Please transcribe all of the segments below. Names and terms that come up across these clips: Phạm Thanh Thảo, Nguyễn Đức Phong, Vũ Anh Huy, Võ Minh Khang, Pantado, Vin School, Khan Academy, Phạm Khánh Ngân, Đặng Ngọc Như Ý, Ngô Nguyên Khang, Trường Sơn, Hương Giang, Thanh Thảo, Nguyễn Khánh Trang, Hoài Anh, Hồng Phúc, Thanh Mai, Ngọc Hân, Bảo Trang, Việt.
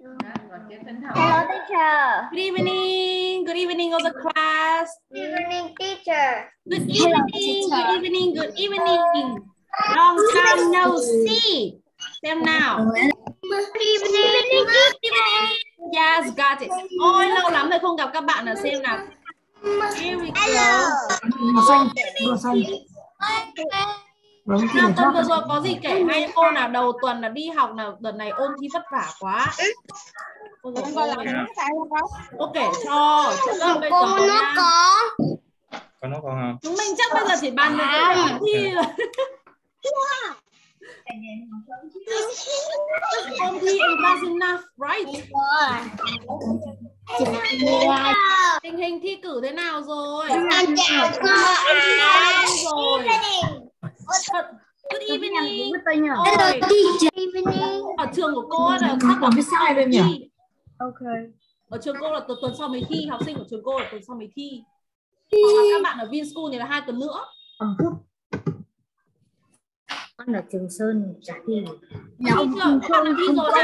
Hello, teacher. Good evening. Good evening, all the class. Good evening, teacher. Good evening. Good evening. Good evening. Long time no see. Xem nào. Good evening. Good evening. Yes, got it. Ôi, lâu lắm rồi không gặp các bạn ở xem nào. Here we go. Nào, tuần vừa rồi có gì kể hay cô nào đầu tuần là đi học nào tuần này ôn thi vất vả quá. Cô kể cho. Cô nó có. Con nó có hả? Chúng mình chắc bây giờ chỉ bàn được cái thi rồi. Ôn thi was enough, right? Tình hình thi cử thế nào rồi? Rồi. Good evening. Hello, teacher. Ở trường của cô là các bạn biết sai rồi nhỉ? Okay. Ở trường cô là tuần sau mới thi, học sinh của trường cô là tuần sau mới thi. Còn các bạn ở Vin School thì là 2 tuần nữa. Con ở Trường Sơn chả thi. Con thi rồi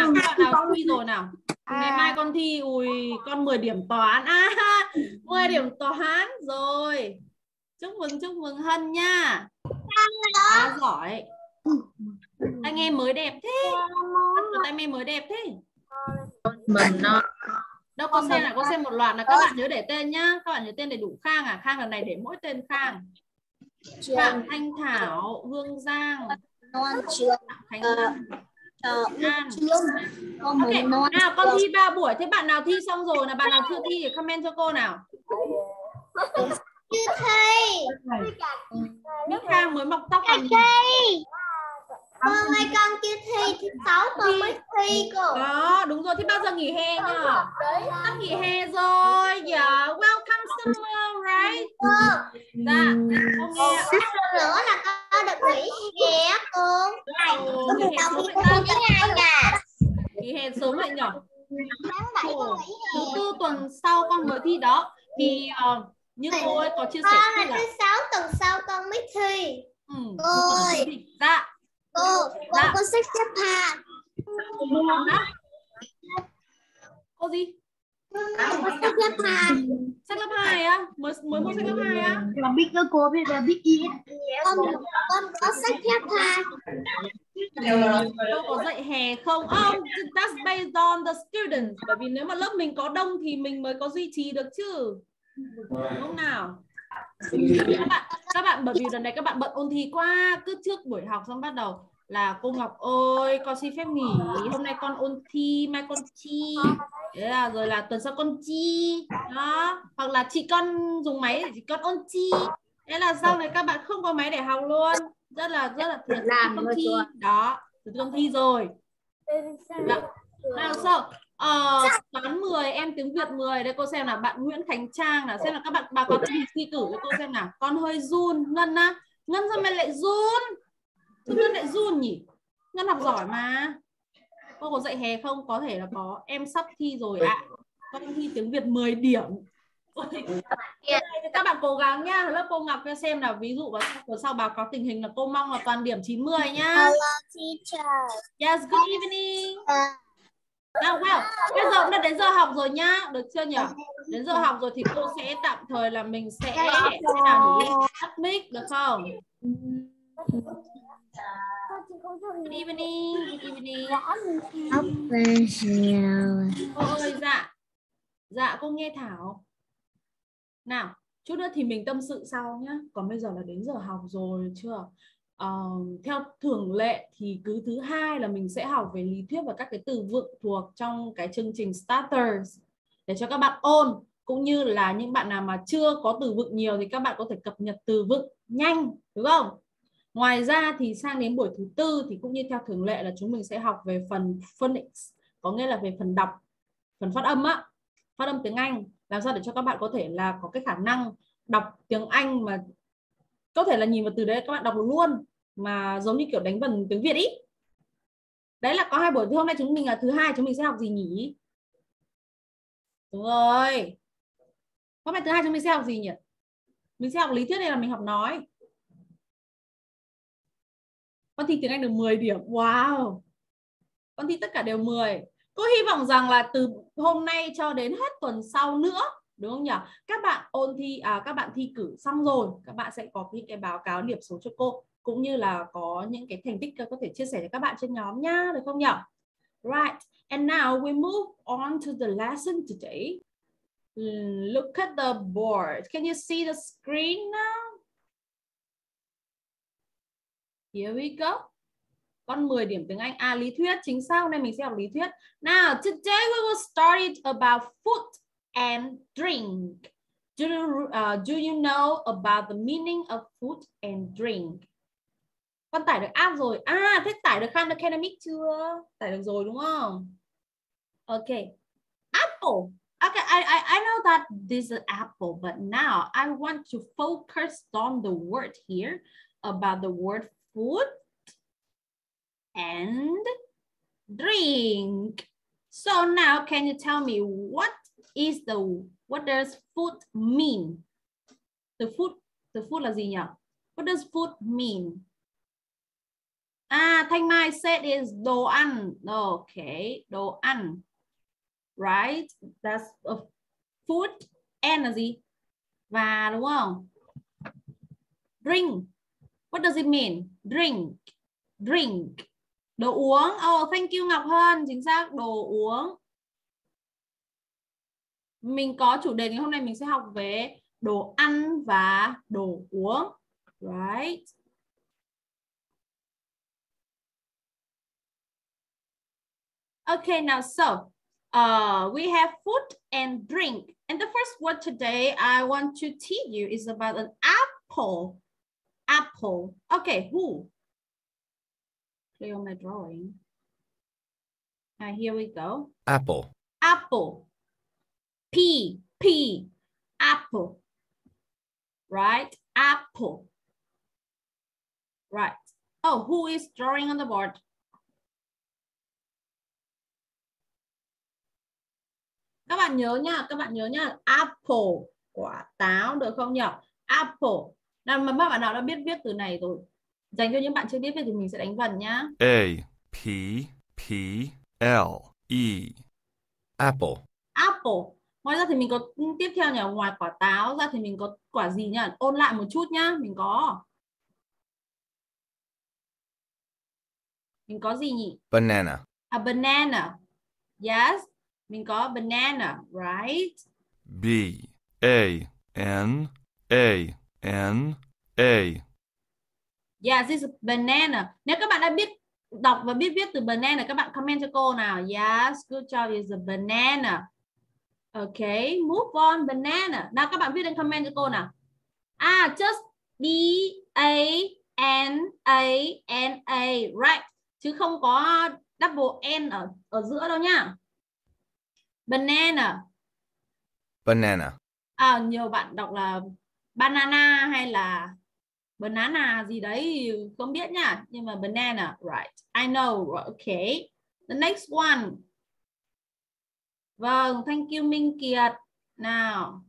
nào, con thi rồi nào. Ngày mai con thi, ui, con 10 điểm toán. 10 điểm toán rồi. Chúc mừng Hân nha. Quá giỏi. Tay nghe mới đẹp thế. Tay nghe mới đẹp thế. Mình nó. Đâu con xem là con xem một loạt là các bạn nhớ để tên nhá. Các bạn nhớ tên đầy đủ. Khang à? Khang lần này để mỗi tên Khang. Phạm Thanh Thảo, Hương Giang, Khánh Ngân. Okay. Nào con thi 3 buổi. Thế bạn nào thi xong rồi là bạn nào chưa thi thì comment cho cô nào. Chưa thi. Nước Khang mới mọc tóc. Hôm nay con chưa thi, thứ 6 con mới thi cô. Đó, đúng rồi. Thế bao giờ nghỉ hè nhở? Sắp nghỉ hè rồi. Yeah, welcome summer, right? Dạ. Sắp nữa là con được nghỉ hè cô. Nghỉ hè sớm vậy sao nhỉ? Nghỉ hè sớm vậy nhở? Tháng 7 con nghỉ hè. Thứ 4 tuần sau con mới thi đó. Thì như cô ấy có chia sẻ con là thứ 6 tuần sau con mới thi. Ôi. Dạ. Cô có sách xếp hạng. Cô gì? Cô sách lớp 2. Sách lớp 2 á? Mới mua sách lớp 2 á? Là biết cơ cô biết là biết ý. Con có sách xếp hạng. Cô có dạy hè không? That's based on the students. Bởi vì nếu mà lớp mình có đông thì mình mới có duy trì được chứ. Đúng nào? Các bạn bởi vì lần này các bạn bận ôn thi quá, cứ trước buổi học xong bắt đầu là cô Ngọc ơi con xin phép nghỉ, hôm nay con ôn thi, mai con chi, thế là rồi là tuần sau con chi đó, hoặc là chị con dùng máy để chị con ôn chi, thế là sau này các bạn không có máy để học luôn, rất là thiệt làm con thi đó, con thi rồi đó. Nào sao toán 10 em tiếng Việt 10 đây cô xem là bạn Nguyễn Khánh Trang là xem là các bạn bà có thi cử cho cô xem nào. Con hơi run Ngân á. Ngân sao mày lại run? Sao Ngân lại run nhỉ? Ngân học giỏi mà. Cô có dạy hè không? Có thể là có. Em sắp thi rồi ạ. Con thi tiếng Việt 10 điểm. Các bạn cố gắng nha. Lớp cô Ngọc cho xem là ví dụ của sau báo cáo tình hình là cô mong là toàn điểm 90 nhá. Hello teacher. Yes, good evening. Nào, wow. Bây giờ cũng đã đến giờ học rồi nhá, được chưa nhỉ? Đến giờ học rồi thì cô sẽ tạm thời là mình sẽ nào nhỉ? Tắt mic được không? Good evening, good evening. Ôi dạ. Dạ cô nghe Thảo. Nào, chút nữa thì mình tâm sự sau nhá. Còn bây giờ là đến giờ học rồi chưa? Theo thường lệ thì cứ thứ hai là mình sẽ học về lý thuyết và các cái từ vựng thuộc trong cái chương trình starters để cho các bạn ôn, cũng như là những bạn nào mà chưa có từ vựng nhiều thì các bạn có thể cập nhật từ vựng nhanh, đúng không? Ngoài ra thì sang đến buổi thứ tư thì cũng như theo thường lệ là chúng mình sẽ học về phần phonics, có nghĩa là về phần đọc, phần phát âm á, phát âm tiếng Anh, làm sao để cho các bạn có thể là có cái khả năng đọc tiếng Anh mà có thể là nhìn vào từ đấy các bạn đọc luôn mà giống như kiểu đánh vần tiếng Việt ý. Đấy là có 2 buổi. Hôm nay chúng mình là thứ hai, chúng mình sẽ học gì nhỉ? Đúng rồi. Hôm nay thứ hai chúng mình sẽ học gì nhỉ? Mình sẽ học lý thuyết hay là mình học nói? Con thi tiếng Anh được 10 điểm. Wow. Con thi tất cả đều 10. Cô hy vọng rằng là từ hôm nay cho đến hết tuần sau nữa, đúng không nhỉ? Các bạn các bạn thi cử xong rồi, các bạn sẽ có những cái báo cáo điểm số cho cô, cũng như là có những cái thành tích có thể chia sẻ cho các bạn trên nhóm nhá, được không nhỉ? Right, and now we move on to the lesson today. Look at the board. Can you see the screen now? Here we go. Con 10 điểm tiếng Anh. À, lý thuyết. Chính sau này mình sẽ học lý thuyết. Now, today we will start it about food and drink. Do you know about the meaning of food and drink? Con tải được app rồi. À, thế tải được Khan Academy chưa? Tải được rồi đúng không? Ok. Apple. Okay, I know that this is an apple, but now I want to focus on the word here about the word food and drink. So now, can you tell me what does food mean? The food là gì nhỉ? What does food mean? Ah, Thanh Mai said is đồ ăn. Okay, đồ ăn. Right, that's a food and là gì? Và đúng không? Drink. What does it mean? Drink. Drink. Đồ uống. Oh, thank you Ngọc Hân. Chính xác, đồ uống. Mình có chủ đề ngày hôm nay mình sẽ học về đồ ăn và đồ uống. Right. Okay, now so. We have food and drink. And the first word today I want to teach you is about an apple. Apple. Okay, who? Play on my drawing. Here we go. Apple. Apple. P. P. Apple. Right? Apple. Right. Oh, who is drawing on the board? Các bạn nhớ nha, apple, quả táo, được không nhỉ? Apple. Nào, mà các bạn nào đã biết viết từ này rồi, dành cho những bạn chưa biết viết thì mình sẽ đánh vần nhá. A P P L E. Apple. Apple. Ngoài ra thì mình có tiếp theo nhỉ, ngoài quả táo ra thì mình có quả gì nhỉ? Ôn lại một chút nhá, mình có gì nhỉ? Banana. A banana. Yes. Mình có banana, right? B-A-N-A-N-A. Yeah, this is banana. Nếu các bạn đã biết đọc và biết viết từ banana, các bạn comment cho cô nào. Yes, good job, is a banana. Okay, move on, banana. Nào, các bạn viết lên comment cho cô nào. Ah, just B-A-N-A-N-A, right? Chứ không có double N ở giữa đâu nha. Banana. Banana. À, nhiều bạn đọc là banana hay là banana gì đấy, không biết nha. Nhưng mà banana, right. I know, okay. The next one. Vâng, thank you Minh Kiệt. Nào.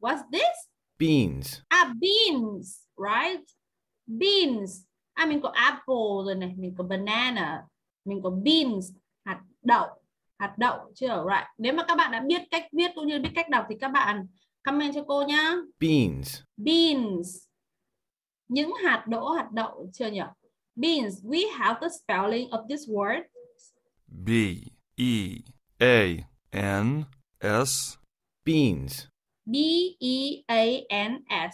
What's this? Beans. À, beans, right. Beans. À, mình có apple rồi này, mình có banana, mình có beans. Hạt đậu chưa? Right. Nếu mà các bạn đã biết cách viết cũng như biết cách đọc thì các bạn comment cho cô nhá. Beans. Beans. Những hạt đậu chưa nhỉ? Beans. We have the spelling of this word. B E A N S. Beans. B E A N S.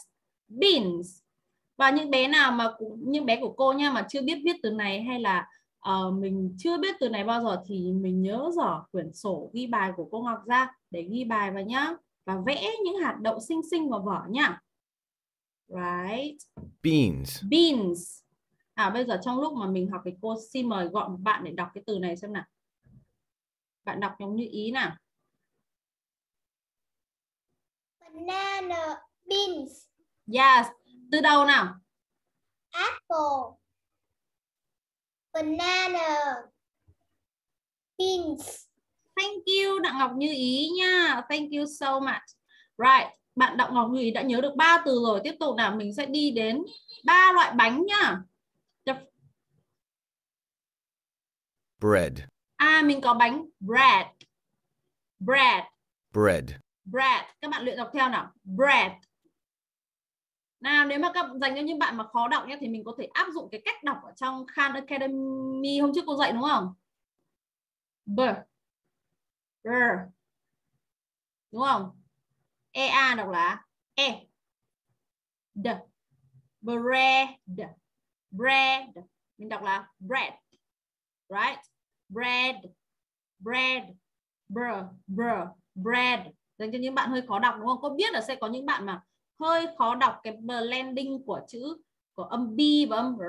Beans. Và những bé nào mà những bé của cô nha mà chưa biết viết từ này hay là mình chưa biết từ này bao giờ thì mình nhớ dở quyển sổ ghi bài của cô Ngọc ra để ghi bài vào nhá, và vẽ những hạt đậu xinh xinh vào vở nhá. Right. Beans. Beans. À, bây giờ trong lúc mà mình học thì cô xin mời gọi một bạn để đọc cái từ này xem nào. Bạn đọc giống như ý nào. Banana. Beans. Yes. Từ đầu nào. Apple. Banana. Beans. Thank you Đặng Ngọc Như Ý nha. Thank you so much. Right. Bạn Đặng Ngọc Như Ý đã nhớ được 3 từ rồi. Tiếp tục là mình sẽ đi đến 3 loại bánh nha. bread. À, mình có bánh bread. Bread. Bread. Bread. Các bạn luyện đọc theo nào. Bread. Nào, nếu mà các dành cho những bạn mà khó đọc nhé, thì mình có thể áp dụng cái cách đọc ở trong Khan Academy hôm trước cô dạy đúng không? B. B. Đúng không? EA đọc là E. D. Bread. Bread. Mình đọc là bread. Right? Bread. Bread. Br. Br. Bread. Dành cho những bạn hơi khó đọc đúng không? Cô biết là sẽ có những bạn mà hơi khó đọc cái blending của chữ, của âm B và âm R.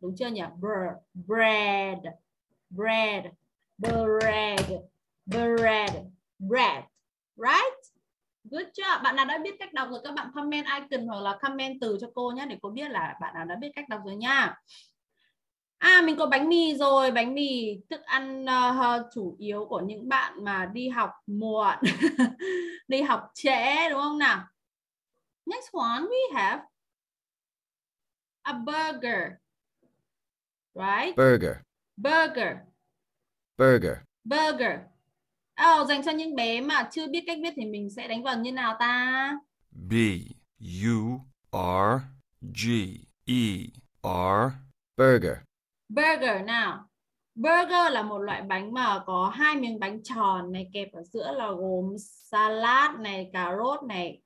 Đúng chưa nhỉ? Br. Bread. Bread. Bread. Bread. Bread. Right? Good job. Bạn nào đã biết cách đọc rồi các bạn comment icon hoặc là comment từ cho cô nhé, để cô biết là bạn nào đã biết cách đọc rồi nha. À, mình có bánh mì rồi. Bánh mì thức ăn chủ yếu của những bạn mà đi học muộn, đi học trễ đúng không nào? Next one we have a burger. Right? Burger. Burger. Burger. Burger. Oh, dành cho những bé mà chưa biết cách viết thì mình sẽ đánh vần như nào ta? B U R G E R. Burger. Burger nào. Burger là một loại bánh mà có hai miếng bánh tròn này kẹp ở giữa, là gồm salad này, cà rốt này,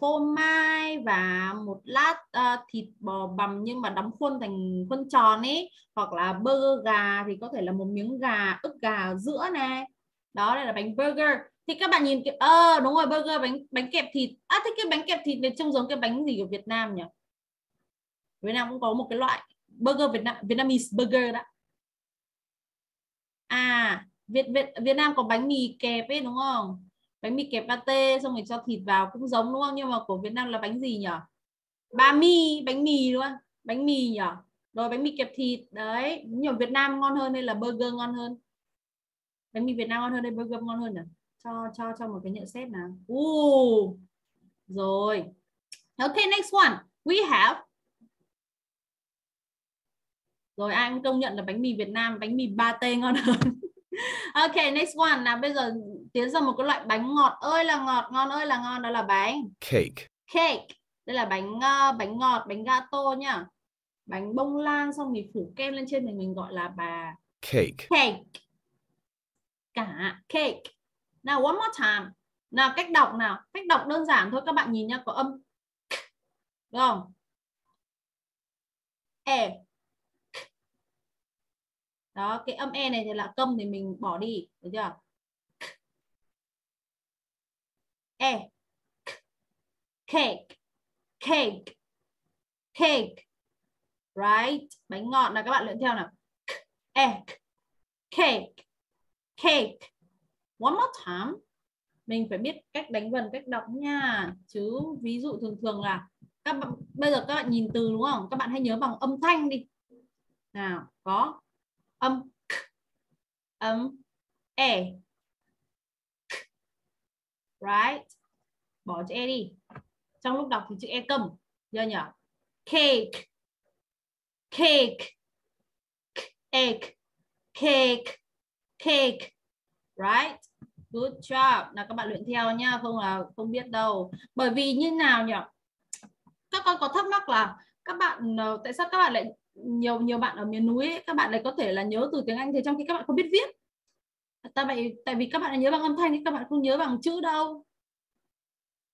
phô mai và một lát thịt bò bằm nhưng mà đóng khuôn thành khuôn tròn ấy, hoặc là burger gà thì có thể là một miếng gà, ức gà ở giữa này. Đó, đây là bánh burger. Thì các bạn nhìn cái đúng rồi, burger, bánh kẹp thịt. À, thế cái bánh kẹp thịt này trông giống cái bánh gì của Việt Nam nhỉ? Việt Nam cũng có một cái loại burger Vietnamese burger đó. À, Việt Nam có bánh mì kẹp ấy đúng không? Bánh mì kẹp pate xong rồi cho thịt vào cũng giống đúng không? Nhưng mà của Việt Nam là bánh gì nhỉ? Ba mi, bánh mì luôn, bánh mì nhỉ? Rồi bánh mì kẹp thịt đấy. Nhưng mà Việt Nam ngon hơn hay là burger ngon hơn? Bánh mì Việt Nam ngon hơn hay burger ngon hơn à? Cho một cái nhận xét nào. Rồi. Okay, next one. We have. Rồi ai cũng công nhận là bánh mì Việt Nam, bánh mì pate ngon hơn. Ok, next one nào, bây giờ tiến ra một cái loại bánh ngọt ơi là ngọt, ngon ơi là ngon, đó là bánh cake. Cake. Đây là bánh ngọt, bánh gato nhá. Bánh bông lan xong mình phủ kem lên trên mình gọi là bà cake. Cake. Cả cake. Now one more time. Nào cách đọc nào, cách đọc đơn giản thôi các bạn nhìn nhá, có âm đúng không? E. Đó, cái âm E này thì là câm thì mình bỏ đi, được chưa? E. Cake. Cake. Cake. Right, bánh ngọt là các bạn luyện theo nào. E. Cake. Cake. One more time. Mình phải biết cách đánh vần, cách đọc nha. Chứ ví dụ thường thường là các bạn, bây giờ các bạn nhìn từ đúng không? Các bạn hãy nhớ bằng âm thanh đi. Nào, có âm k, âm e, k. Right, bỏ chữ e đi, trong lúc đọc thì chữ e cầm giờ nhỉ. Cake. Cake. Egg. Cake. Cake. Right, good job. Nào các bạn luyện theo nha, không là không biết đâu. Bởi vì như nào nhỉ, các con có thắc mắc là các bạn tại sao các bạn lại nhiều bạn ở miền núi ấy, các bạn lại có thể là nhớ từ tiếng Anh thế trong khi các bạn không biết viết. Tại vì các bạn nhớ bằng âm thanh, các bạn không nhớ bằng chữ đâu.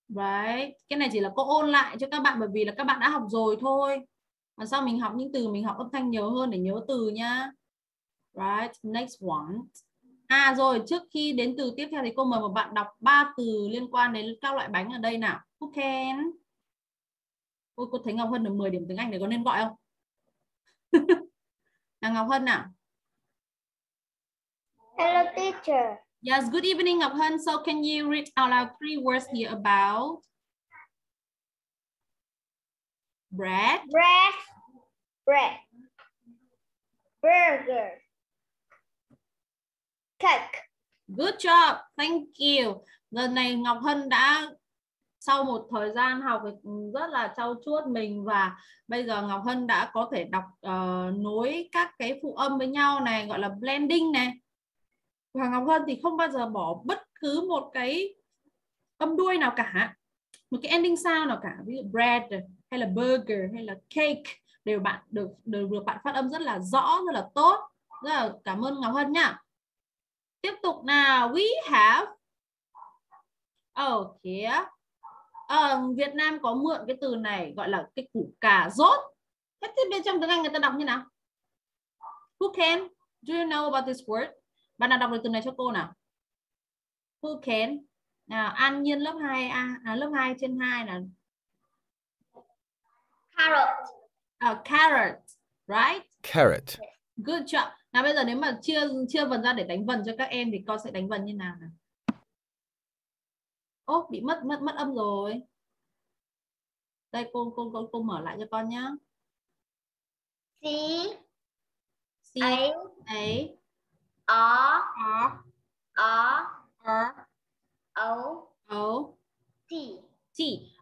Đấy, cái này chỉ là cô ôn lại cho các bạn bởi vì là các bạn đã học rồi thôi. Và sau mình học những từ, mình học âm thanh nhiều hơn để nhớ từ nhá. Right, next one. À rồi, trước khi đến từ tiếp theo thì cô mời một bạn đọc 3 từ liên quan đến các loại bánh ở đây nào. Who can? Ôi, cô thấy Ngọc Hân được 10 điểm tiếng Anh này, có nên gọi không? Nào Ngọc Hân nào. Hello teacher. Yes, good evening Ngọc Hân. So can you read out loud 3 words here about bread? Bread. Bread. Burger. Cake. Good job. Thank you. Lần này Ngọc Hân đã sau một thời gian học rất là trau chuốt mình, và bây giờ Ngọc Hân đã có thể đọc nối các cái phụ âm với nhau này, gọi là blending này. Và Ngọc Hân thì không bao giờ bỏ bất cứ một cái âm đuôi nào cả, một cái ending sound nào cả, ví dụ bread hay là burger hay là cake đều bạn được bạn phát âm rất là rõ, rất là tốt. Rất là cảm ơn Ngọc Hân nhá. Tiếp tục nào, we have. Việt Nam có mượn cái từ này gọi là cái củ cà rốt. Thế thì bên trong tiếng Anh người ta đọc như nào? Who can? Do you know about this word? Bạn nào đọc được từ này cho cô nào? Who can? Nào, An Nhiên lớp 2A, lớp 2 trên 2 là carrot. Carrot, right? Carrot. Good job. Nào bây giờ nếu mà chia vần ra để đánh vần cho các em thì con sẽ đánh vần như nào nào? Ô, bị mất âm rồi. Đây cô mở lại cho con nhá. C A O T.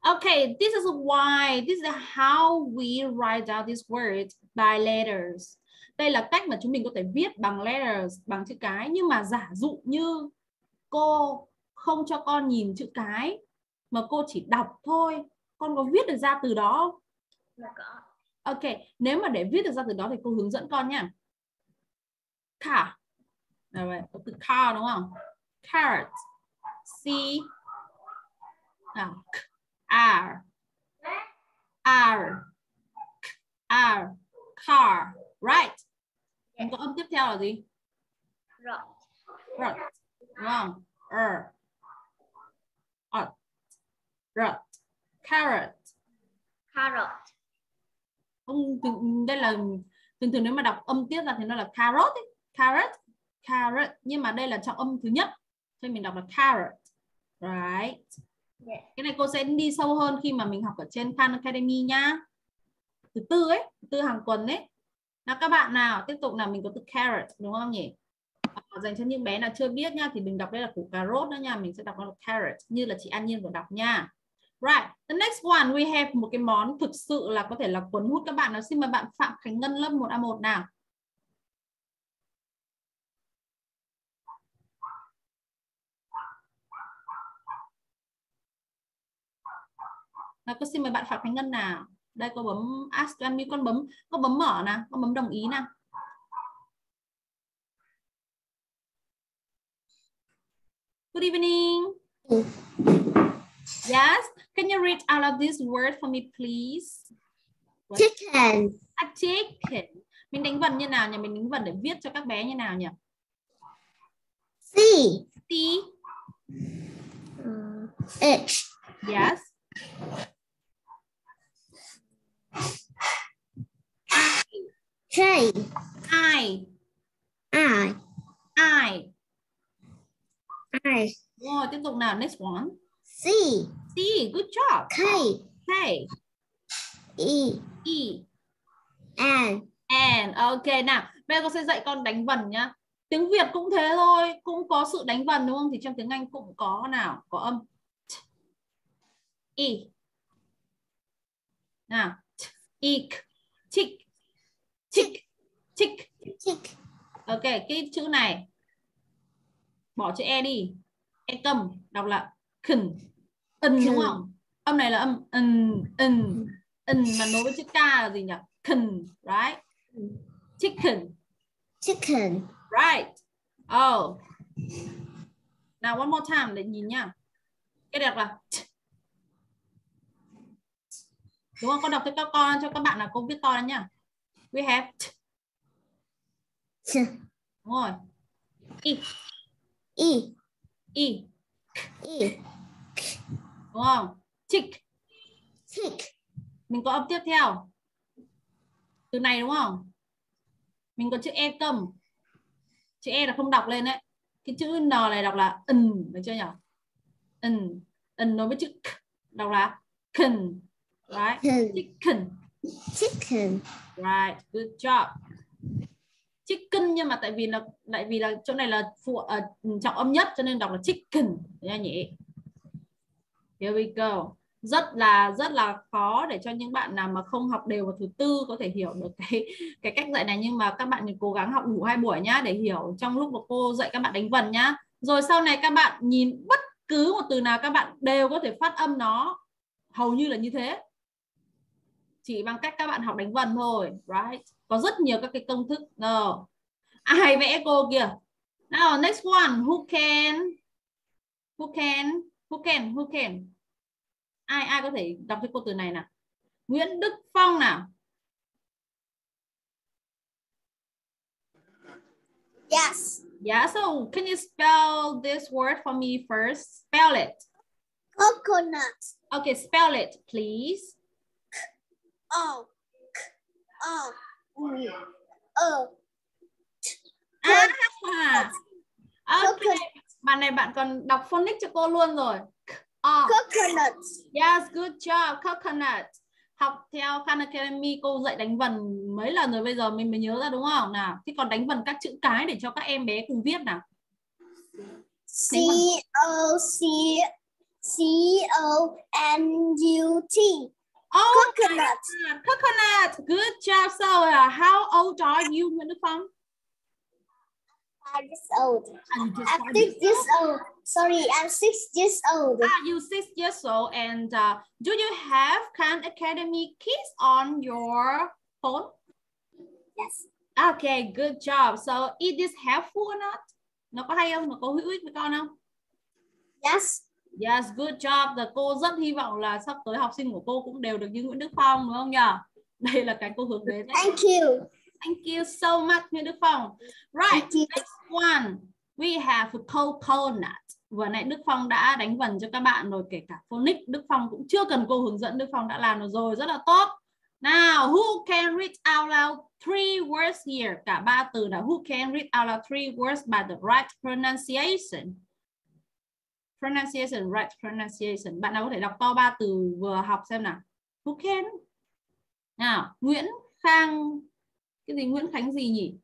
Okay, this is why, this is how we write out these words by letters. Đây là cách mà chúng mình có thể viết bằng letters, bằng chữ cái. Nhưng mà giả dụ như cô không cho con nhìn chữ cái mà cô chỉ đọc thôi, con có viết được ra từ đó không? Ok, nếu mà để viết được ra từ đó thì cô hướng dẫn con nha. Car, từ car đúng không? Carrot, see. R car, right? Còn có âm tiếp theo là gì? Rot, đúng không? Rot, carrot. Đây là thường nếu mà đọc âm tiết ra thì nó là carrot, ấy. Carrot. Nhưng mà đây là trọng âm thứ nhất, cho nên mình đọc là carrot, right? Yeah. Cái này cô sẽ đi sâu hơn khi mà mình học ở trên Khan Academy nhá. Thứ tư ấy, từ hàng tuần ấy. Nào các bạn nào, tiếp tục là mình có từ carrot đúng không nhỉ? Dành cho những bé nào chưa biết nha thì mình đọc đây là củ cà rốt đó nha, mình sẽ đọc nó là carrot như là chị An Nhiên vừa đọc nha. Right, the next one we have một cái món thực sự là có thể là cuốn hút các bạn. Nào xin mời bạn Phạm Khánh Ngân lớp 1A1 nào. Nào, cô xin mời bạn Phạm Khánh Ngân nào. Đây cô bấm ask to unmute, con bấm mở nào, con bấm đồng ý nào. Good evening. Yes, can you read out of this word for me please? What? Chicken. A chicken. Mình đánh vần như nào nhỉ? Mình đánh vần để viết cho các bé như nào nhỉ? C. H. Yes. I. Rồi, tiếp tục nào, next one. C. Good job. K. E. N. Ok nào, bây giờ con sẽ dạy con đánh vần nhá. Tiếng Việt cũng thế thôi, cũng có sự đánh vần đúng không? Thì trong tiếng Anh cũng có nào, có âm E. Nào, eek, tick. Ok, cái chữ này bỏ chữ e đi, e cầm đọc là khẩn, ân đúng không? Âm này là âm ân mà nối với chữ k là gì nhỉ? Khẩn, right? Chicken, right? Oh, now one more time để nhìn nhá. Cái đẹp là đúng không? Con đọc cho các con, cho các bạn là cô viết to lên nhá. We have đúng rồi. E. Đúng không? Tick. Mình có âm tiếp theo từ này đúng không? Mình có chữ e cầm. Chữ e là không đọc lên đấy. Cái chữ n này đọc là được chưa nhỉ? N nối với chữ k đọc là ken. Right, chicken, right, good job. Chicken, nhưng mà tại vì là chỗ này là trọng âm nhất cho nên đọc là chicken nha nhỉ. Here we go. Rất là khó để cho những bạn nào mà không học đều vào thứ tư có thể hiểu được cái cách dạy này, nhưng mà các bạn cố gắng học đủ 2 buổi nhá, để hiểu trong lúc mà cô dạy các bạn đánh vần nhá. Rồi sau này các bạn nhìn bất cứ một từ nào các bạn đều có thể phát âm nó, hầu như là như thế, chỉ bằng cách các bạn học đánh vần thôi, right? Có rất nhiều các cái công thức. No. Ai vẽ cô kìa. Now next one, who can. Ai có thể đọc cho cô từ này nào? Nguyễn Đức Phong nào. Yes. Yeah, so can you spell this word for me first? Spell it. Coconut. Okay, spell it, please. Okay. Bạn này bạn còn đọc phonics cho cô luôn rồi. Coconut. Yes, good job. Coconut. Học theo Khan Academy cô dạy đánh vần mấy lần rồi, bây giờ mình mới nhớ ra đúng không nào? Thì còn đánh vần các chữ cái để cho các em bé cùng viết nào. C O C O N U T. Oh, coconut. Coconut. Good job. So how old are you, Nguyễn Đức Phong? 5 years old. I'm 6 years old. Sorry, I'm 6 years old. Ah, you 6 years old, and do you have Khan Academy Kids on your phone? Yes. Okay, good job. So, is this helpful or not? Nó có hay không? Nó có hữu ích với con không? Yes. Yes, good job. Và cô rất hy vọng là sắp tới học sinh của cô cũng đều được như Nguyễn Đức Phong, đúng không nhỉ? Đây là cái cô hướng đến. Thank you. Thank you so much, Nguyễn Đức Phong. Right, next one. We have a coconut. Vừa nãy Đức Phong đã đánh vần cho các bạn rồi, kể cả phonics Đức Phong cũng chưa cần cô hướng dẫn, Đức Phong đã làm được rồi, rất là tốt. Now, who can read out loud 3 words here? Cả 3 từ là who can read out loud 3 words by the right pronunciation. Pronunciation, right pronunciation. Bạn nào có thể đọc to 3 từ vừa học xem nào. Who can? Nào, Nguyễn Khang. Cái gì Nguyễn Khánh gì nhỉ?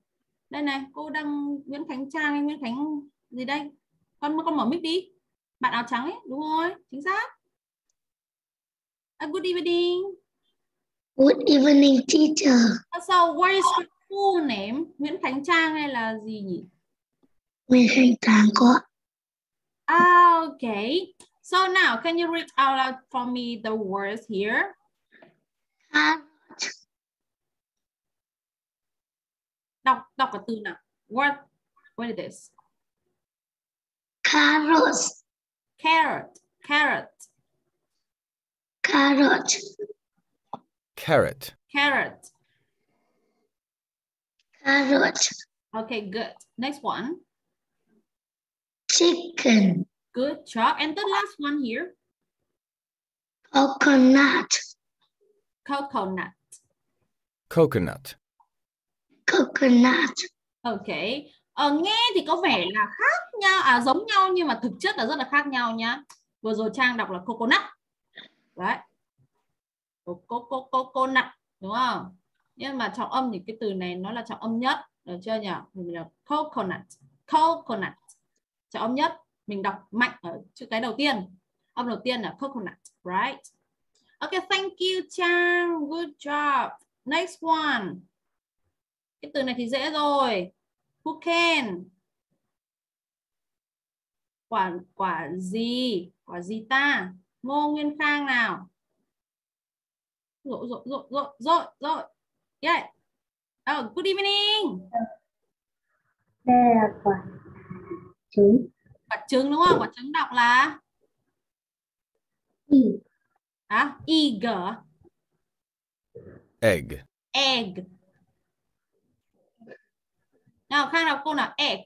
Đây này, cô đang Nguyễn Khánh Trang hay Nguyễn Khánh gì đây? Con mở mic đi. Bạn áo trắng ấy, đúng rồi, chính xác. Good evening. Good evening, teacher. So, what is your full name? Nguyễn Khánh Trang hay là gì nhỉ? Nguyễn Khánh Trang cô. Okay. So now, can you read out loud for me the words here? Đọc cả từ nào. What is this? Carrots. Carrot. Okay, good. Next one. Chicken. Good job. And the last one here. Coconut. Okay. Nghe thì có vẻ là khác nhau, giống nhau nhưng mà thực chất là rất là khác nhau nhá. Vừa rồi Trang đọc là coconut. Đấy. Coconut, đúng không? Nhưng mà trọng âm thì cái từ này nó là trọng âm nhất, được chưa nhỉ? Mình đọc coconut. Trọng âm nhất, mình đọc mạnh ở chữ cái đầu tiên. Âm đầu tiên là coconut, right? Okay, thank you Trang. Good job. Next one. Cái từ này thì dễ rồi. Who can? Quả gì? Quả gì ta? Ngô Nguyên Khang nào. Rồi. Yeah. Oh, good evening. Đây là quả trứng. Quả trứng đúng không? Quả trứng đọc là Egg. Nào Khang đọc cô nào. Egg.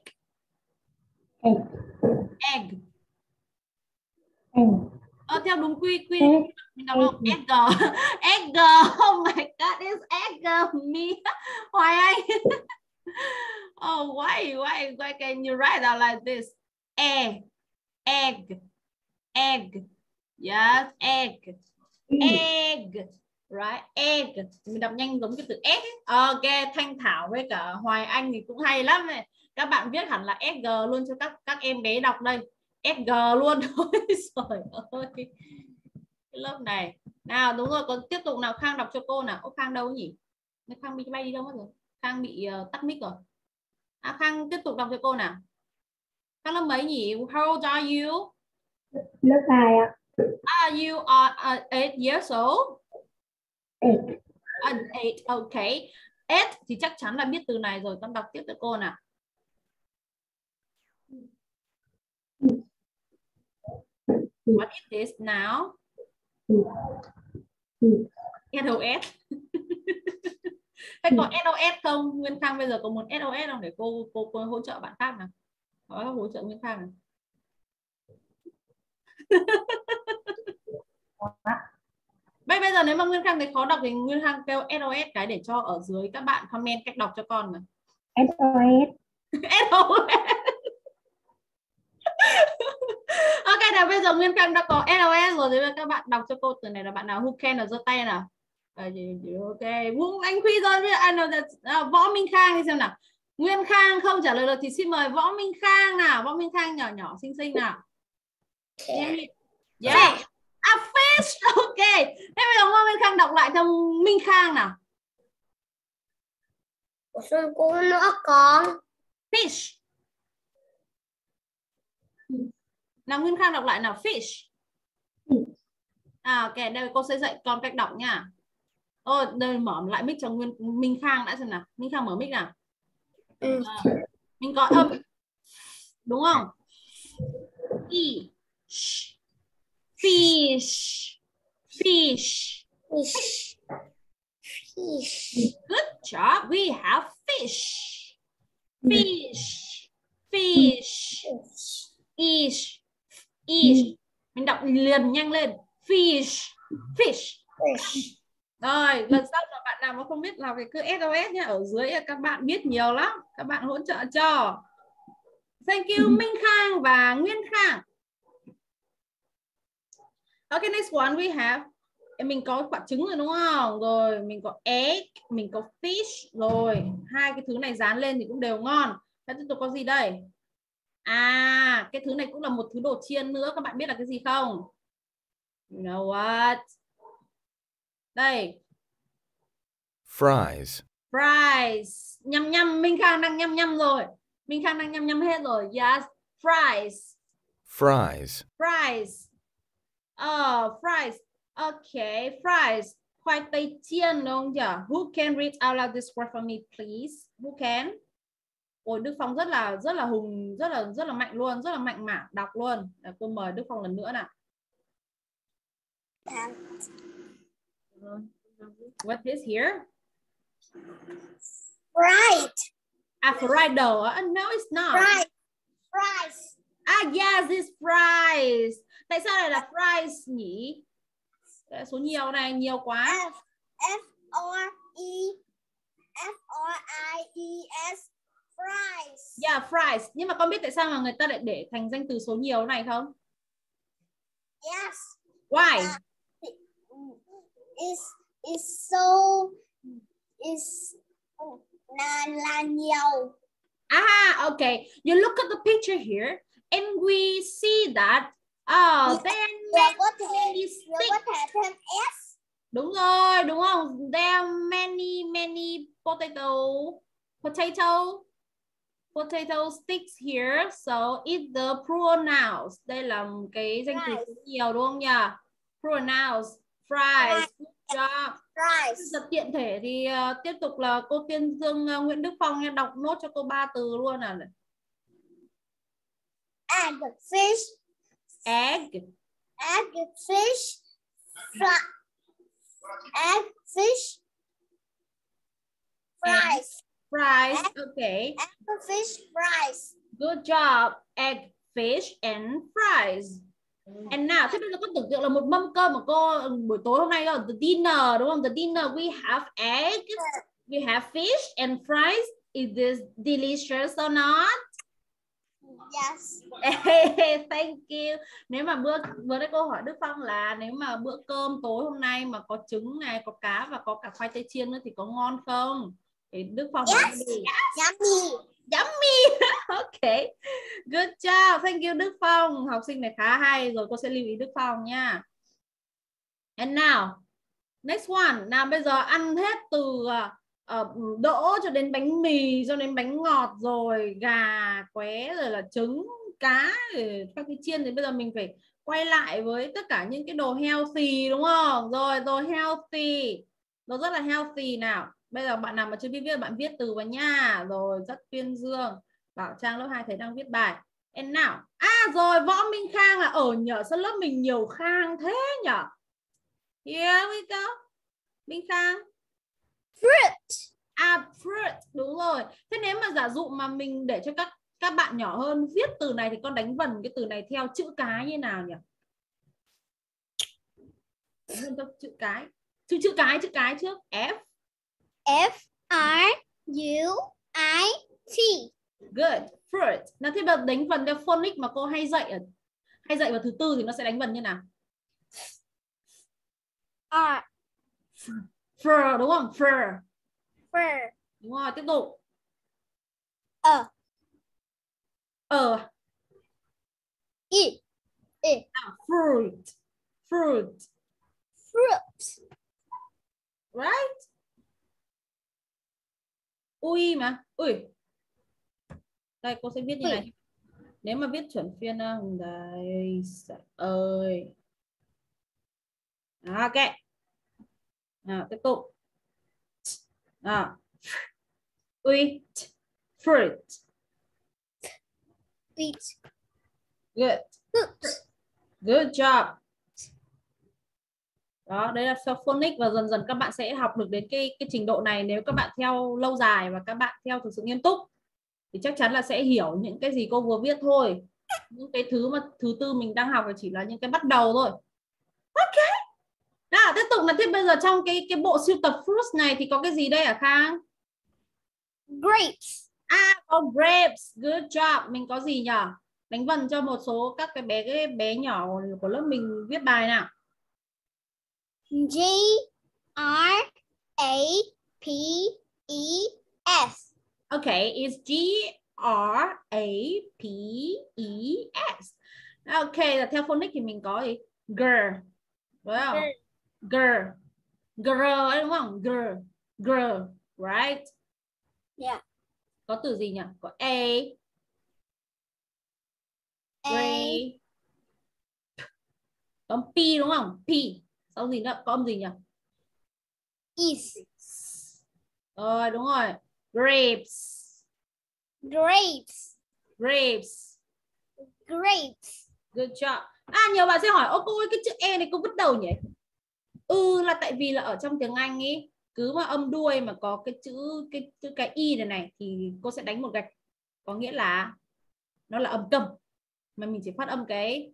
Theo đúng quy định mình đọc luôn. Egg. Oh my god, it's egg me. Hoài Anh. Oh, why can you write out like this? Egg. Yes, egg. Right, egg. Mình đọc nhanh giống cái từ egg ấy. Ok, Thanh Thảo với cả Hoài Anh thì cũng hay lắm này. Các bạn viết hẳn là egg luôn cho các em bé đọc đây. SG luôn. Trời ơi, cái lớp này. Nào đúng rồi, còn tiếp tục nào. Khang đọc cho cô nào. Ô, Khang đâu nhỉ? Khang bị bay đi đâu mất rồi? Khang bị tắt mic rồi. À, Khang tiếp tục đọc cho cô nào. Khang lớp mấy nhỉ? How old are you? Lớp 2 ạ. You are 8 years old. 8. 8, ok. 8 thì chắc chắn là biết từ này rồi. Con đọc tiếp cho cô nào. What is this now? SOS. Thế có SOS không? Nguyên Khang bây giờ có muốn SOS không? Để cô hỗ trợ bạn khác nào. Có hỗ trợ Nguyên Khang nào. Bây giờ nếu mà Nguyên Khang thấy khó đọc thì Nguyên Khang kêu SOS cái để cho ở dưới các bạn comment cách đọc cho con mà. SOS. SOS. Ok, nào bây giờ Nguyên Khang đã có LOS rồi, thì các bạn đọc cho cô từ này là bạn nào who can là giơ tay nào. Ok, Vũ Anh Huy rồi, Võ Minh Khang đi xem nào. Nguyên Khang không trả lời được thì xin mời Võ Minh Khang nào. Võ Minh Khang nhỏ nhỏ xinh xinh nào. Yeah. A fish. Ok. Thế bây giờ Võ Minh Khang đọc lại cho Minh Khang nào. Cô nữa con. Fish. Nào Nguyên Khang đọc lại nào. Fish. À, ok, đây cô sẽ dạy con cách đọc nha. Ôi, đây mở lại mic cho Minh Khang đã xem nào. Minh Khang mở mic nào. Mình có âm. Đúng không? Fish. Fish. Fish. Fish. Fish. Good job. We have fish. Fish. Fish. Fish. Ish, ish. Mình đọc liền nhanh lên. Fish, fish. Rồi, lần sau là bạn nào mà không biết làm thì cứ SOS nhé. Ở dưới các bạn biết nhiều lắm. Các bạn hỗ trợ cho. Thank you Minh Khang và Nguyên Khang. Okay, next one we have. Mình có quả trứng rồi đúng không? Rồi, mình có egg, mình có fish. Rồi, hai cái thứ này dán lên thì cũng đều ngon. Thế tiếp tục có gì đây? À, cái thứ này cũng là một thứ đồ chiên nữa. Các bạn biết là cái gì không? You know what? Đây. Fries. Fries. Nhăm nhăm. Minh Khang đang nhăm nhăm rồi. Minh Khang đang nhăm nhăm hết rồi. Yes. Fries. Fries. Fries. Fries. Ok. Fries. Khoai tây chiên đúng không nhỉ? Who can read out loud this word for me please? Who can? Ôi Đức Phong rất là hùng, rất là mạnh luôn, rất là mạnh mẽ đọc luôn. Để cô mời Đức Phong lần nữa nào. What is here? Right. À, fried. No, it's not. Fries. Fries. Ah, yes, it's fries. Tại sao lại là fries nhỉ? Số nhiều này nhiều quá. F R I E S. Fries. Yeah, fries. Nhưng mà con biết tại sao mà người ta lại để thành danh từ số nhiều này không? Yes. Why? It's so nhiều. Ah, okay. You look at the picture here and we see that there are many thêm s. Đúng rồi, đúng không? There are many potato sticks here, so it's the pronouns. Đây là cái danh từ số nhiều đúng không nhỉ? Pronouns, fries, good job. Fries. Tiện thể thì tiếp tục là cô Tiên Dương Nguyễn Đức Phong nghe đọc nốt cho cô 3 từ luôn à. Egg, fish, egg, fish, fry, egg, fish, fries. Fries, okay. Egg, fish, fries. Good job. Egg, fish, and fries. And now, thế bây giờ con tưởng tượng là một mâm cơm mà cô buổi tối hôm nay rồi. The dinner, đúng không? The dinner, we have egg, we have fish, and fries. Is this delicious or not? Yes. Thank you. Nếu mà bữa đấy cô hỏi Đức Phong là nếu mà bữa cơm tối hôm nay mà có trứng này, có cá và có cả khoai tây chiên nữa thì có ngon không? Đức Phong yes, yes. Yummy. Yummy. Ok. Good job. Thank you Đức Phong. Học sinh này khá hay rồi, cô sẽ lưu ý Đức Phong nha. And now, next one. Nào bây giờ ăn hết từ đỗ cho đến bánh mì, cho đến bánh ngọt rồi, gà, quế rồi là trứng, cá, các cái chiên thì bây giờ mình phải quay lại với tất cả những cái đồ healthy đúng không? Rồi, đồ healthy. Đồ rất là healthy nào. Bây giờ bạn nào mà chưa biết viết bạn viết từ vào nha. Rồi, rất tuyên dương. Bảo Trang lớp 2 thấy đang viết bài. And now. À rồi, Võ Minh Khang là ở nhờ sân lớp mình nhiều Khang thế nhở? Yeah, we go. Minh Khang. Fruit. À, fruit. Đúng rồi. Thế nếu mà giả dụ mà mình để cho các bạn nhỏ hơn viết từ này thì con đánh vần cái từ này theo chữ cái như nào nhỉ? Chữ cái. Chữ cái trước. F. F R U I T. Good. Fruit. Nào thế bây giờ đánh vần theo phonics mà cô hay dạy vào thứ tư thì nó sẽ đánh vần như nào? R. Fur đúng không? Fur. Fur. Đúng rồi, tiếp tục. I. I. Fruit. Fruit. Fruit. Right? Ui mà. Ui. Đây cô sẽ viết như này. Nếu mà viết chuẩn phiên không? Đây. Trời ơi. Ok. À, tiếp tục. À. Eat fruit. Eat. Good. Good job. Đó, đấy là phonics và dần dần các bạn sẽ học được đến cái trình độ này nếu các bạn theo lâu dài và các bạn theo thực sự nghiêm túc thì chắc chắn là sẽ hiểu những cái gì cô vừa viết thôi. Những cái thứ mà thứ tư mình đang học là chỉ là những cái bắt đầu thôi. Ok. Nào, tiếp tục là thế bây giờ trong cái bộ sưu tập fruits này thì có cái gì đây hả Khang? Grapes. À, có grapes. Good job. Mình có gì nhỉ? Đánh vần cho một số các cái bé nhỏ của lớp mình viết bài nào. G R A P E S. Ok, it's G R A P E S. Ok, là theo phonics thì mình có gì? Girl. Wow. Girl, girl đúng không? Girl, girl, right? Yeah. Có từ gì nhỉ? Có a, có p đúng không? P, sau gì nữa? Có âm gì nhỉ? Is. Rồi đúng rồi. Grapes, grapes, grapes, grapes. Good job. À nhiều bạn sẽ hỏi ô cô ơi cái chữ e này cô vứt đầu nhỉ? Là tại vì là ở trong tiếng Anh ấy cứ mà âm đuôi mà có cái chữ cái y này này thì cô sẽ đánh một gạch, có nghĩa là nó là âm cầm mà mình chỉ phát âm cái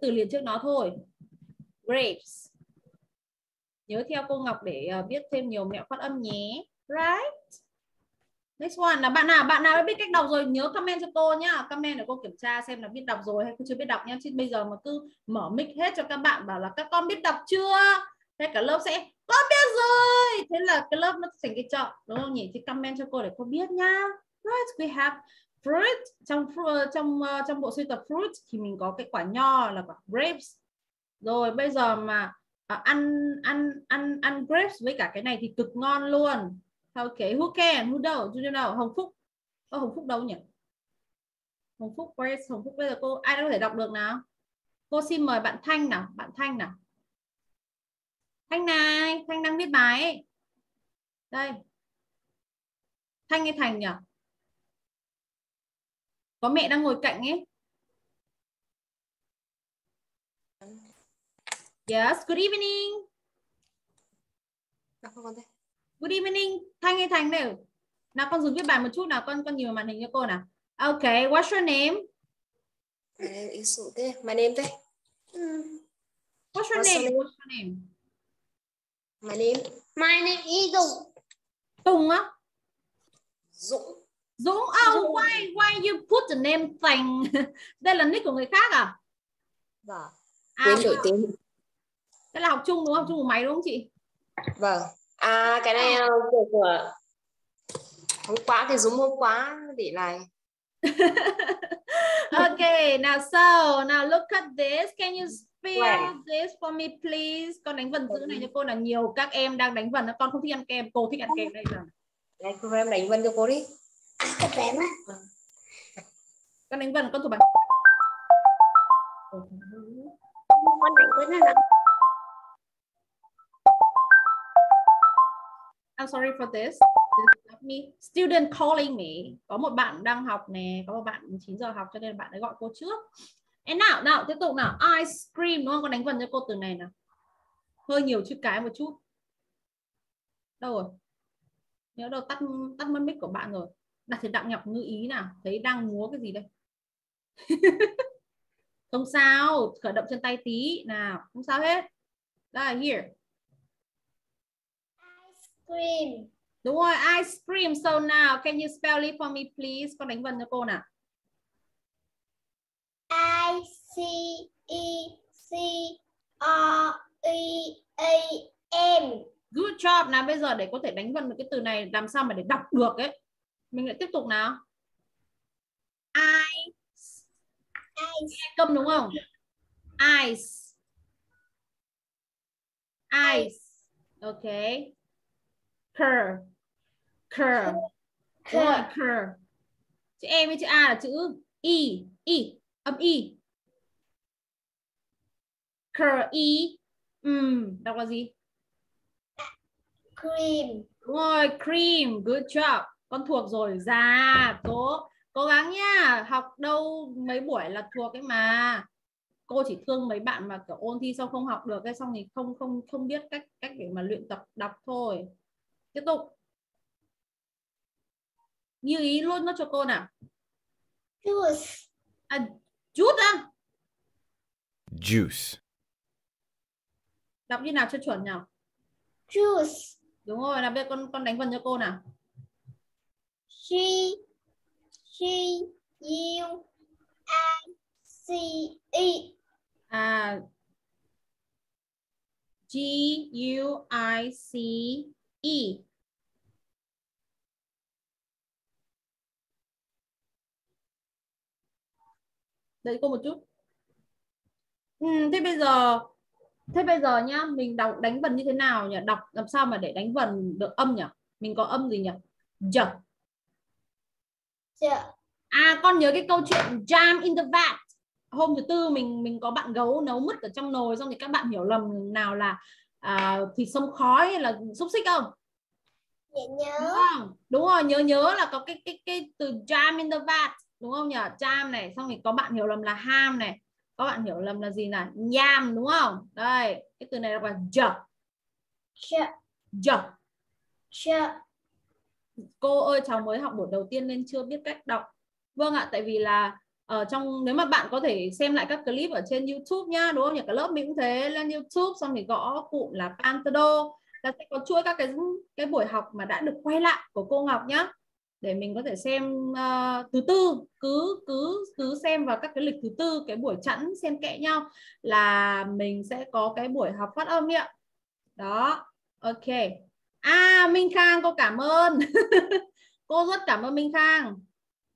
từ liền trước nó thôi. Grapes. Nhớ theo cô Ngọc để biết thêm nhiều mẹo phát âm nhé. Right. Next one là bạn nào đã biết cách đọc rồi nhớ comment cho cô nhá. Comment để cô kiểm tra xem là biết đọc rồi hay chưa biết đọc nhá. Chứ bây giờ mà cứ mở mic hết cho các bạn bảo là các con biết đọc chưa? Thế cả lớp sẽ con biết rồi. Thế là cái lớp nó thành cái trò đúng không nhỉ? Thì comment cho cô để cô biết nhá. Right, we have fruit. Trong bộ sưu tập fruit thì mình có cái quả nho là quả grapes. Rồi bây giờ mà ăn grapes với cả cái này thì cực ngon luôn. Ok, who can, who don't, do you know? Hồng Phúc. Hồng Phúc đâu nhỉ? Hồng Phúc, where's Hồng Phúc? Bây giờ cô, ai đã có thể đọc được nào? Cô xin mời bạn Thanh nào, Thanh này, Thanh đang viết bài ấy. Đây. Thanh hay Thành nhỉ? Có mẹ đang ngồi cạnh ấy. Yes, good evening. Good evening, Thanh hay Thành nào? Nào con dừng viết bài một chút nào, con nhìn vào màn hình cho cô nào. Ok, what's your name? My name đây. What's your name? What's your name? My name is Dũng. Tùng á? Dũng. Dũng. Oh, why you put the name Thành? Đây là nick của người khác à? Vâng. Quên đổi tên. Đây là học chung đúng không? Chung của máy đúng không chị? Vâng. À cái này của Hôm qua thì Dũng hôm qua để lại. Okay, now so, now look at this. Can you spell this for me please? Con đánh vần chữ này cho cô, là nhiều các em đang đánh vần. Con không thích ăn kem, cô thích ăn kem đây mà. Đây, cô em đánh vần cho cô đi. Con đánh vần, con thuộc bài. Con đánh vần là I'm sorry for this. Me. Student calling me. Có một bạn đang học nè, có một bạn 9 giờ học cho nên bạn ấy gọi cô trước. And nào, nào, tiếp tục nào. Ice cream đúng không? Con đánh vần cho cô từ này nào. Hơi nhiều chữ cái một chút. Đâu rồi? Nhớ đâu tắt mất mic của bạn rồi. Đặt thì Đặng Ngọc Như Ý nào, thấy đang múa cái gì đây? Không sao, khởi động chân tay tí nào, không sao hết. Đây, here. Ice cream. Đúng rồi, ice cream. So now, can you spell it for me, please? Con đánh vần cho cô nào. I-C-E-C-R-E-A-M. Good job. Nào, bây giờ để có thể đánh vần được cái từ này, làm sao mà để đọc được ấy. Mình lại tiếp tục nào. Ice. Cơm đúng không? Ice. Ice. Ok. Curl. Curl. Curl. Curl. Chữ E với chữ A là chữ I. I. Âm I. Curl I. Đọc là gì? Cream. Đúng rồi, cream. Good job. Con thuộc rồi. Dạ. Cố gắng nha. Học đâu mấy buổi là thuộc ấy mà. Cô chỉ thương mấy bạn mà kiểu ôn thi xong không học được cái xong thì không biết cách để mà luyện tập đọc thôi. Tiếp tục. Như Ý luôn nó cho cô nào. Juice. À, juice à? Juice. Đọc như nào cho chuẩn nào? Juice. Đúng rồi, là bây giờ con đánh vần cho cô nào. G U I C E. À. G U I C E. Đợi cô một chút. Thế bây giờ nhá, mình đọc đánh vần như thế nào nhỉ? Đọc làm sao mà để đánh vần được âm nhỉ? Mình có âm gì nhỉ? Giật. À, con nhớ cái câu chuyện jam in the vat. Hôm thứ tư mình có bạn gấu nấu mứt ở trong nồi, xong thì các bạn hiểu lầm nào là thịt xông khói hay là xúc xích không? Nhớ. Đúng không? Đúng rồi, nhớ là có cái từ jam in the vat đúng không nhỉ? Jam này, xong thì có bạn hiểu lầm là ham này, có bạn hiểu lầm là gì này? Nham đúng không? Đây, cái từ này là giật. Giật. Cô ơi, cháu mới học buổi đầu tiên nên chưa biết cách đọc. Vâng ạ, tại vì là ở trong, nếu mà bạn có thể xem lại các clip ở trên YouTube nhá, đúng không nhỉ? Cả lớp mình cũng thế, lên YouTube xong thì gõ cụm là Pantado là sẽ có chuỗi các cái buổi học mà đã được quay lại của cô Ngọc nhá, để mình có thể xem thứ tư, cứ xem vào các cái lịch thứ tư, cái buổi chẵn xen kẽ nhau là mình sẽ có cái buổi học phát âm ạ. Đó, ok. À, Minh Khang, cô cảm ơn. Cô rất cảm ơn Minh Khang.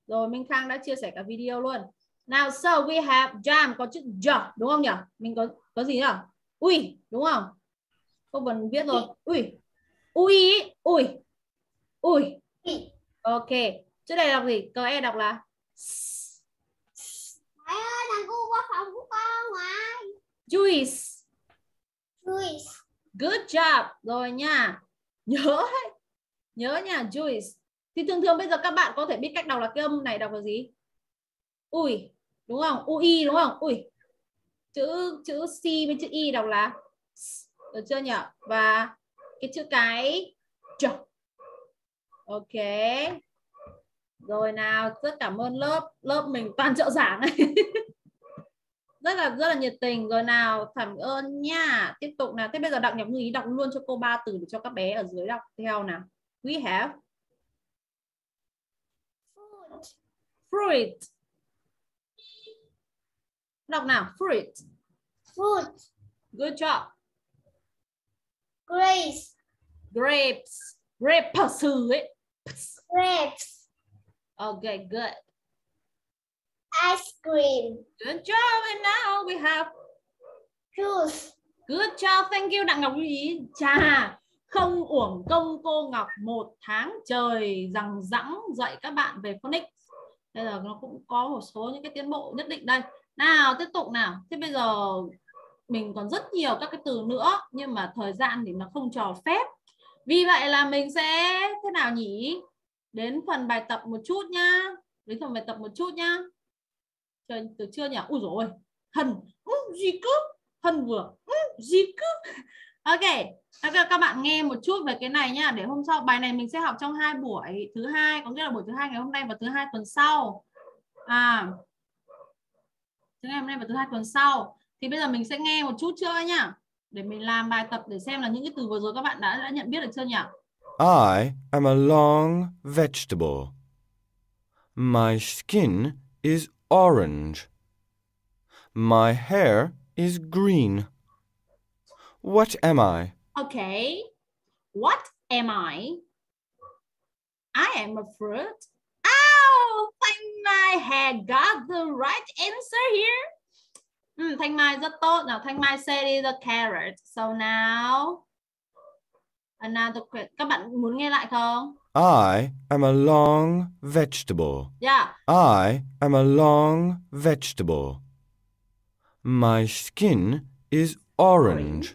Rồi, Minh Khang đã chia sẻ cả video luôn. Now, so we have jam, có chữ j, đúng không nhỉ? Mình có gì nhỉ? Ui, đúng không? Cô vẫn viết rồi. Ui. Ok. Chữ này đọc gì? Cờ E đọc là mẹ ơi, thằng cu qua phòng của con ngoài. Juice. Good job. Rồi nha. Nhớ nha, juice. Thì thường bây giờ các bạn có thể biết cách đọc là cái âm này đọc là gì? Ui, đúng không? Ui đúng không? Ui. Chữ C với chữ Y đọc là S, được chưa nhỉ? Và cái chữ cái J. Ok. Rồi nào, rất cảm ơn lớp. Lớp mình toàn trợ giảng. Rất là nhiệt tình. Rồi nào, cảm ơn nha. Tiếp tục nào. Thế bây giờ Đặng Ngọc Như Ý đọc luôn cho cô 3 từ để cho các bé ở dưới đọc theo nào. We have fruit. Đọc nào, fruit. Good job. Grapes. Grape. Grapes. Okay, good. Ice cream. Good job. And now we have juice. Good job. Thank you, Đặng Ngọc Như Ý. Trà. Không uổng công cô Ngọc 1 tháng trời rằng dẵng dạy các bạn về phonics. Bây giờ nó cũng có một số những cái tiến bộ nhất định đây. Nào, tiếp tục nào. Thế bây giờ mình còn rất nhiều các cái từ nữa, nhưng mà thời gian thì nó không cho phép. Vì vậy là mình sẽ thế nào nhỉ? Đến phần bài tập một chút nhá. Trời, từ trưa nhỉ? Úi dồi ôi. Hân, gì cứ. Hân vừa, gì cứ. Ok, các bạn nghe một chút về cái này nhá. Để hôm sau, bài này mình sẽ học trong 2 buổi. Thứ hai, có nghĩa là buổi thứ hai ngày hôm nay và thứ hai tuần sau. Thì bây giờ mình sẽ nghe một chút chưa nhá, để mình làm bài tập để xem là những cái từ vừa rồi các bạn đã nhận biết được chưa nhỉ? I am a long vegetable. My skin is orange. My hair is green. What am I? Okay. What am I? I am a fruit. Oh, Thanh Mai had got the right answer here. Thanh Mai rất tốt. Nào, Thanh Mai say đi the carrot. So now, another question. Các bạn muốn nghe lại không? I am a long vegetable. Yeah. I am a long vegetable. My skin is orange.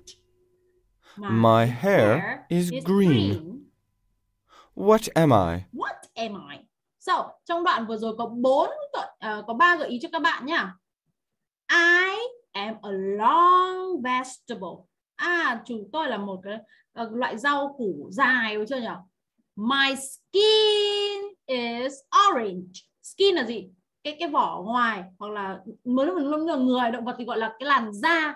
My hair is green. What am I? What am I? So, trong đoạn vừa rồi có 3 gợi ý cho các bạn nhá. I am a long vegetable. Chúng tôi là một cái loại rau củ dài, đúng chưa nhỉ? My skin is orange. Skin là gì? Cái vỏ ngoài, hoặc là mới là người, động vật thì gọi là cái làn da.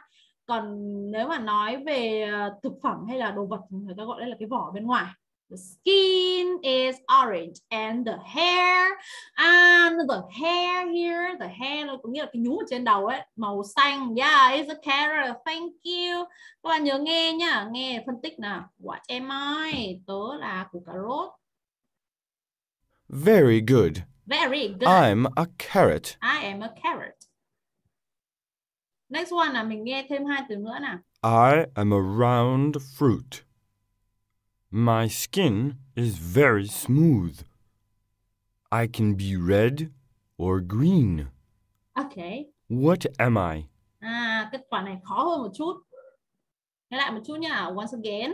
Còn nếu mà nói về thực phẩm hay là đồ vật thì người ta gọi đây là cái vỏ bên ngoài. The skin is orange and the hair. The hair here, the hair có nghĩa là cái nhú ở trên đầu ấy, màu xanh. Yeah, it's a carrot. Thank you. Các bạn nhớ nghe nhá, nghe phân tích nào. What am I? Tớ là củ cà rốt. Very good. Very good. I'm a carrot. I am a carrot. Next one là mình nghe thêm 2 từ nữa nào. I am a round fruit. My skin is very smooth. I can be red or green. Okay. What am I? Cái phần này khó hơn một chút. Nghe lại một chút nha. Once again.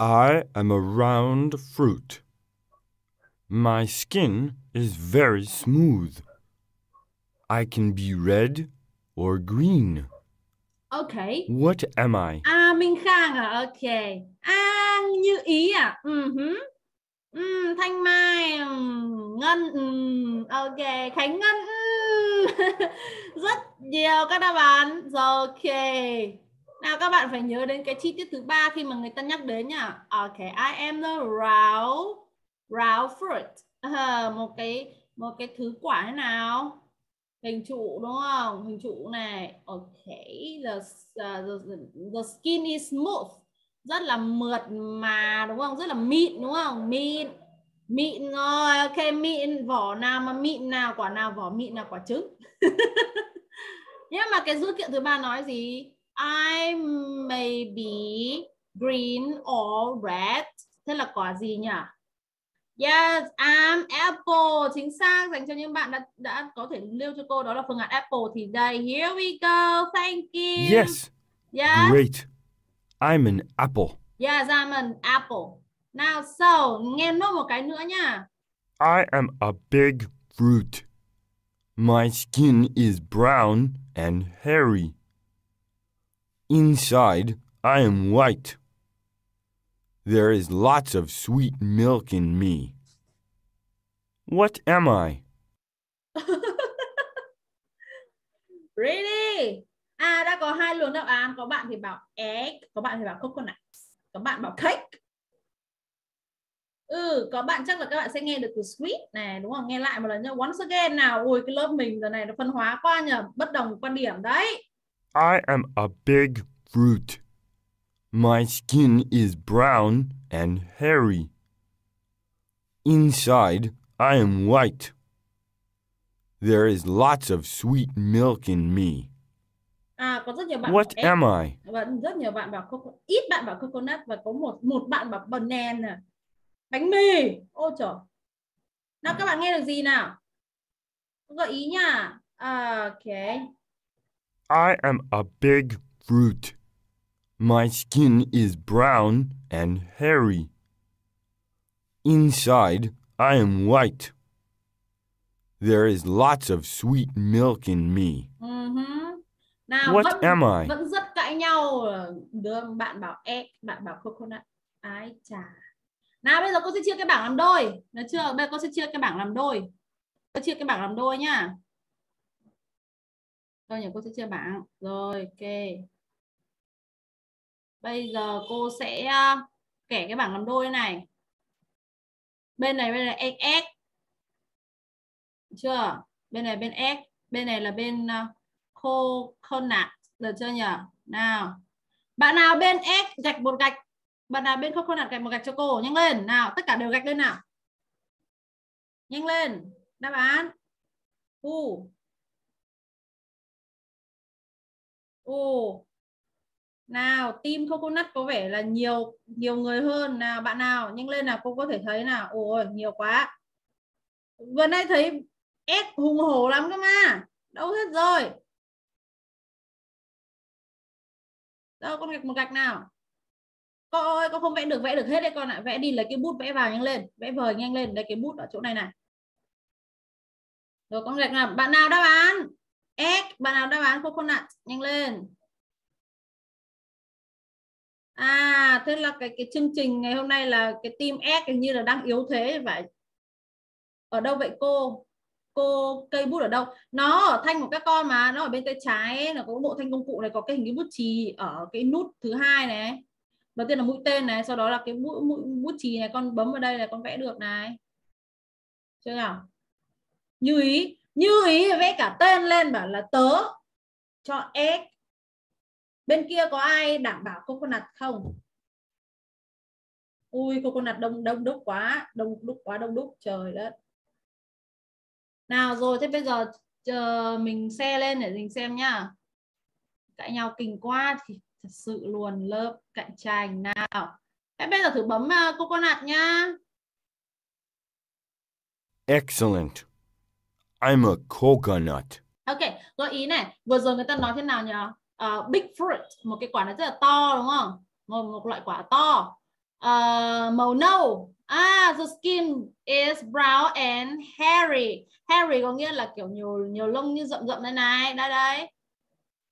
I am a round fruit. My skin is very smooth. I can be red or green. Okay. What am I? Minh Khang à? Okay. Như Ý à? Thanh Mai, Ngân, ok, Khánh Ngân, rất nhiều các bạn. Ok, nào các bạn phải nhớ đến cái chi tiết thứ 3 khi mà người ta nhắc đến nhá. Ok, I am the round fruit, một cái thứ quả thế nào? Hình trụ đúng không? Hình trụ này. Ok, the skin is smooth. Rất là mượt mà đúng không? Rất là mịn đúng không? Mịn rồi. Ok, mịn. Vỏ nào mà mịn nào, quả nào vỏ mịn nào quả trứng. Nhưng mà cái dữ kiện thứ 3 nói gì? I may be green or red. Thế là quả gì nhỉ? Yes, I'm apple. Chính xác, dành cho những bạn đã có thể lưu cho cô đó là phương án apple. Thì đây, here we go. Thank you. Yes, yes. Great. I'm an apple. Yes, I'm an apple. Now, so, nghe nốt một cái nữa nha. I am a big fruit. My skin is brown and hairy. Inside, I am white. There is lots of sweet milk in me. What am I? Really? Đã có 2 luồng đáp án. Có bạn thì bảo egg, có bạn thì bảo coconut, có bạn bảo cake. Có bạn chắc là các bạn sẽ nghe được từ sweet này đúng không? Nghe lại một lần nhá. Once again nào. Ui, cái lớp mình giờ này nó phân hóa quá nhờ. Bất đồng quan điểm đấy. I am a big fruit. My skin is brown and hairy. Inside, I am white. There is lots of sweet milk in me. Có rất nhiều bạn What am I? Rất nhiều bạn bảo coconut, ít bạn bảo coconut và có một bạn bảo banana. Bánh mì. Ôi trời. Nào các bạn nghe được gì nào? Gợi ý nha. Okay. I am a big fruit. My skin is brown and hairy. Inside, I am white. There is lots of sweet milk in me. Nào, What am I? Vẫn rất cãi nhau. Bạn bảo egg, bạn bảo coconut. Ái chà. Nào bây giờ cô sẽ chia cái bảng làm đôi. Được chưa? Bây giờ cô sẽ chia cái bảng làm đôi. Cô chia cái bảng làm đôi nha. Rồi nhỉ, cô sẽ chia bảng. Rồi, ok. Bây giờ cô sẽ kẻ cái bảng làm đôi này. Bên này egg egg. Được chưa? Bên này bên egg, bên này là bên coconut, được chưa nhỉ? Nào. Bạn nào bên egg gạch một gạch, bạn nào bên coconut gạch một gạch cho cô, nhanh lên. Nào, tất cả đều gạch lên nào. Nhanh lên. Đáp án. Nào, team coconut có vẻ là nhiều người hơn. Nào, bạn nào, nhanh lên nào, cô có thể thấy nào. Ôi, nhiều quá. Vừa nay thấy egg hùng hổ lắm cơ mà. Đâu hết rồi? Đâu, con gạch một gạch nào. Con ơi, con không vẽ được hết đấy con ạ. Vẽ đi, lấy cái bút vẽ vào nhanh lên. Vẽ vời nhanh lên, lấy cái bút ở chỗ này này. Rồi con gạch nào. Bạn nào đáp án egg, bạn nào đáp án coconut, nhanh lên. À, thế là cái chương trình ngày hôm nay là cái team egg hình như là đang yếu thế vậy. Ở đâu vậy cô? Cô cây bút ở đâu? Nó ở thanh của các con mà, nó ở bên tay trái ấy, là có bộ thanh công cụ này, có cái hình cái bút chì ở cái nút thứ hai này. Đầu tiên là mũi tên này, sau đó là cái bút chì này, con bấm vào đây là con vẽ được này. Chưa nào? Như ý vẽ cả tên lên bảo là tớ cho egg. Bên kia có ai đảm bảo coconut không? Ui, coconut đông đúc quá, trời đất. Nào rồi, thế bây giờ chờ mình xe lên để mình xem nhá. Cãi nhau kinh quá thì thật sự luôn, lớp cạnh tranh nào. Thế bây giờ thử bấm coconut nhá. Excellent. I'm a coconut. Ok, gợi ý này, vừa rồi người ta nói thế nào nhỉ? Big fruit, một cái quả nó rất là to đúng không? Một loại quả to. Màu nâu. The skin is brown and hairy. Hairy có nghĩa là kiểu nhiều lông như rậm đây này. Đây đấy.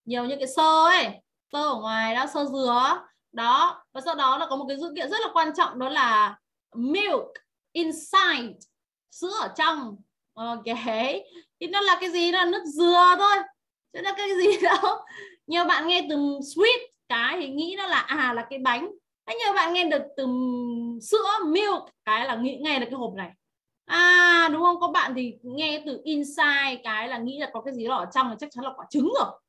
Nhiều như cái sơ ấy. Sơ ở ngoài đó, sơ dứa. Đó. Và sau đó là có một cái dữ kiện rất là quan trọng, đó là milk inside. Sữa ở trong. Ok. Thì nó là cái gì? Nó là nước dừa thôi. Chứ nó cái gì đâu. Nhiều bạn nghe từ sweet cái thì nghĩ nó là là cái bánh. Nhiều bạn nghe được từ sữa milk cái là nghĩ ngay là cái hộp này. Đúng không? Có bạn thì nghe từ inside cái là nghĩ là có cái gì đó ở trong, là chắc chắn là quả trứng rồi.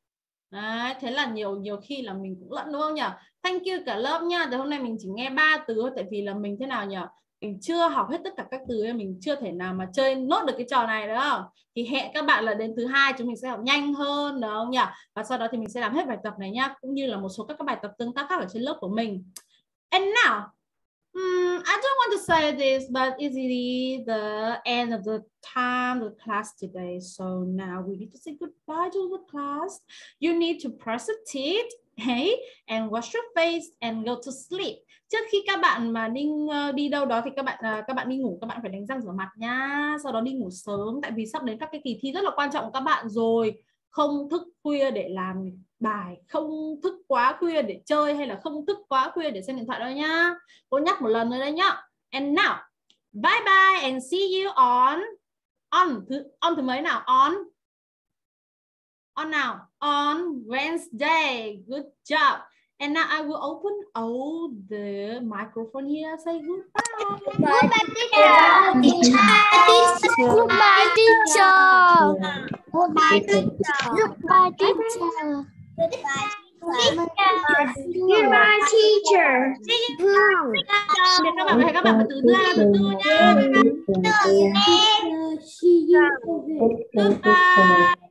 Đấy, thế là nhiều khi là mình cũng lẫn, đúng không nhỉ? Thank you cả lớp nha. Từ hôm nay mình chỉ nghe 3 từ, tại vì là mình thế nào nhỉ? Mình chưa học hết tất cả các từ, mình chưa thể nào mà chơi nốt được cái trò này, đúng không? Thì hẹn các bạn là đến thứ hai chúng mình sẽ học nhanh hơn, đúng không nhỉ? Và sau đó thì mình sẽ làm hết bài tập này nhá, cũng như là một số các bài tập tương tác khác ở trên lớp của mình. And now, I don't want to say this, but it's really the end of the time of the class today. So now we need to say goodbye to the class. You need to brush your teeth, hey, and wash your face and go to sleep. Trước khi các bạn mà đi đâu đó thì các bạn đi ngủ, các bạn phải đánh răng rửa mặt nha. Sau đó đi ngủ sớm, tại vì sắp đến các cái kỳ thi rất là quan trọng của các bạn rồi. Không thức khuya để làm bài, không thức quá khuya để chơi, hay là không thức quá khuya để xem điện thoại đâu nhá. Cô nhắc một lần nữa đấy nhá. And now, bye bye and see you on thứ mấy nào? On nào? On Wednesday. Good job. And now I will open all the microphone here. Say goodbye. Goodbye, teacher. Goodbye, teacher. Goodbye, teacher. Goodbye, teacher. Goodbye, teacher. Goodbye teacher. Được các bạn, các bạn từ từ nha. Goodbye.